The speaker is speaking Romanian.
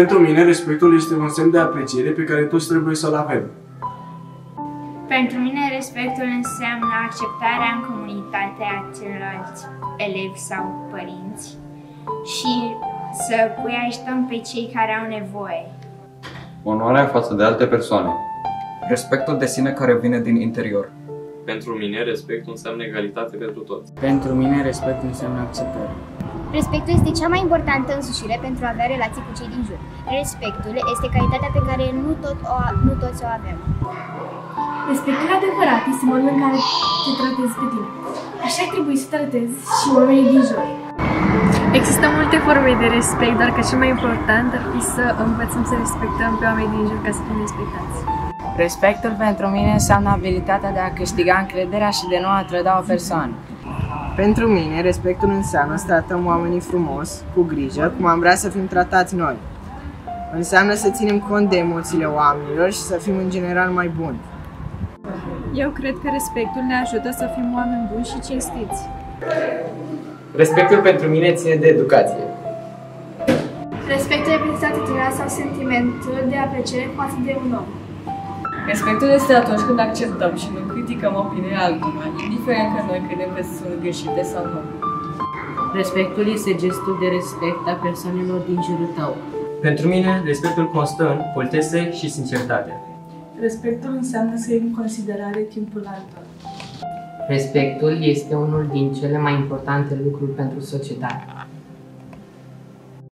Pentru mine, respectul este un semn de apreciere pe care toți trebuie să-l avem. Pentru mine, respectul înseamnă acceptarea în comunitate a celorlalți elevi sau părinți și să îi ajutăm pe cei care au nevoie. Onoarea față de alte persoane. Respectul de sine care vine din interior. Pentru mine, respectul înseamnă egalitate pentru toți. Pentru mine, respectul înseamnă acceptare. Respectul este cea mai importantă însușire pentru a avea relații cu cei din jur. Respectul este calitatea pe care nu toți o avem. Respectul adevărat este modul în care te tratezi pe tine. Așa trebuie să tratezi și oamenii din jur. Există multe forme de respect, dar că cel mai important ar fi să învățăm să respectăm pe oamenii din jur ca să fim respectați. Respectul pentru mine înseamnă abilitatea de a câștiga încrederea și de nu a trăda o persoană. Pentru mine, respectul înseamnă să tratăm oamenii frumos, cu grijă, cum am vrea să fim tratați noi. Înseamnă să ținem cont de emoțiile oamenilor și să fim în general mai buni. Eu cred că respectul ne ajută să fim oameni buni și cinstiți. Respectul pentru mine ține de educație. Respectul reprezintă atitudinea sau sentimentul de apreciere față de un om. Respectul este atunci când acceptăm și nu criticăm opinia altora, indiferent că noi credem că sunt greșite sau nu. Respectul este gestul de respect a persoanelor din jurul tău. Pentru mine, respectul constă în politețe și sinceritate. Respectul înseamnă să iei în considerare timpul altora. Respectul este unul din cele mai importante lucruri pentru societate.